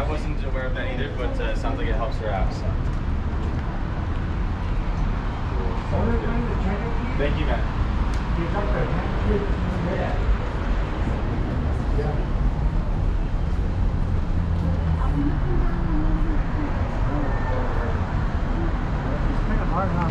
I wasn't aware of that either, but it sounds like it helps her out. So. Thank you, man. It's kind of hard, huh?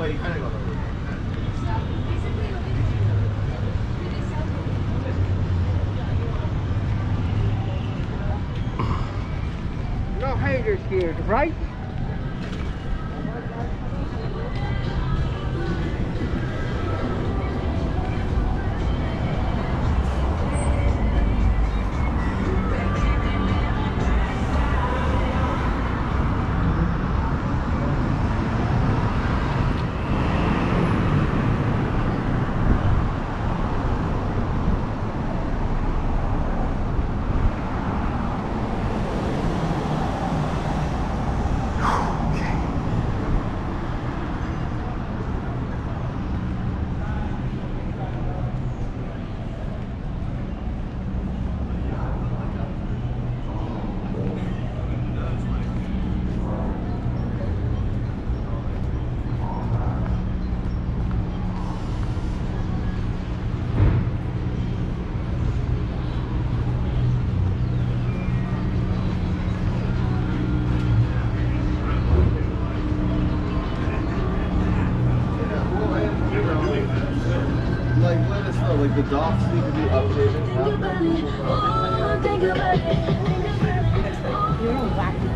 No haters here, right? Like the docs need to be updated. Think about it. Oh, think about it. Think about it. Oh. You're all wacky.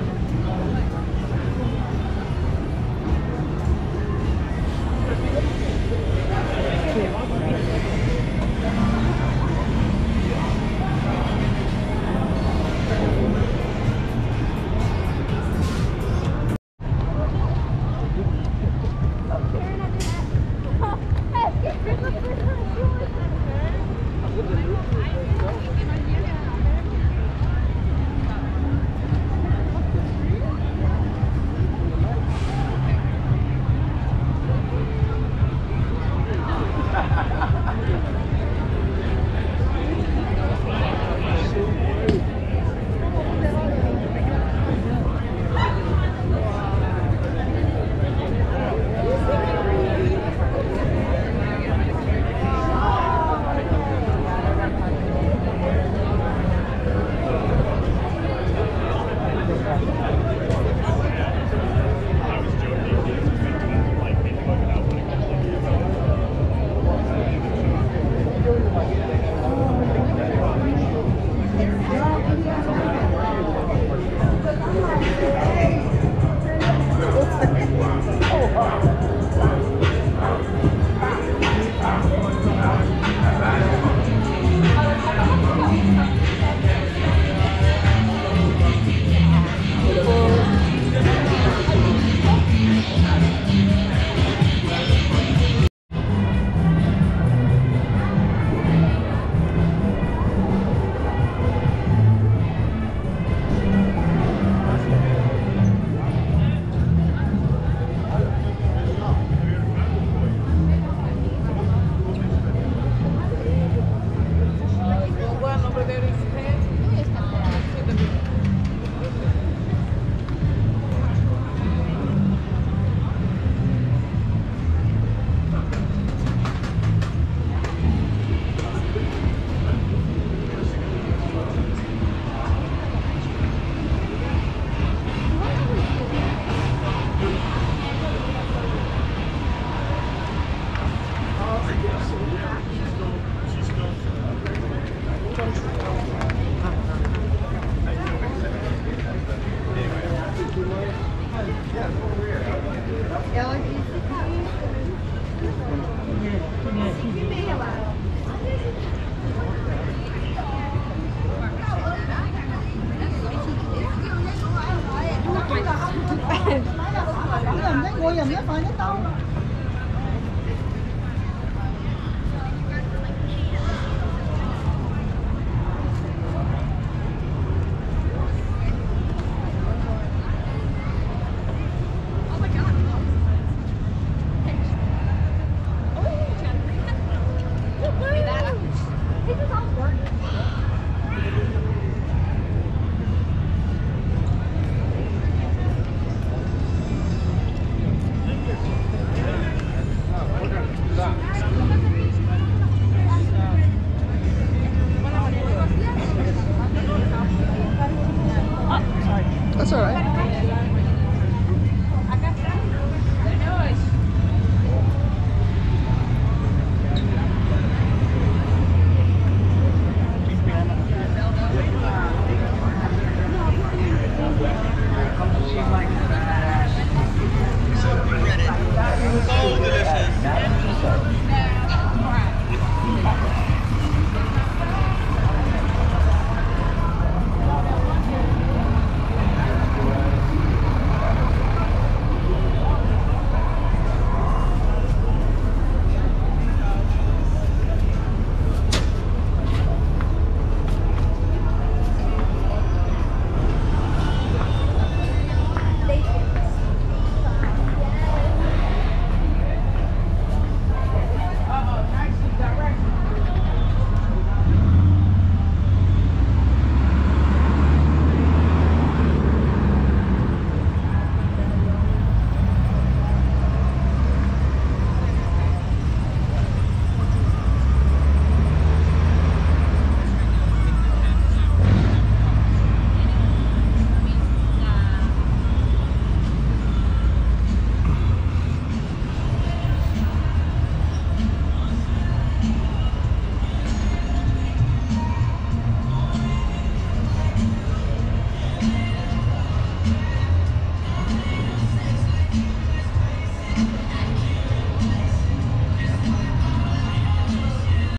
Ngồi dầm nó coi nó to.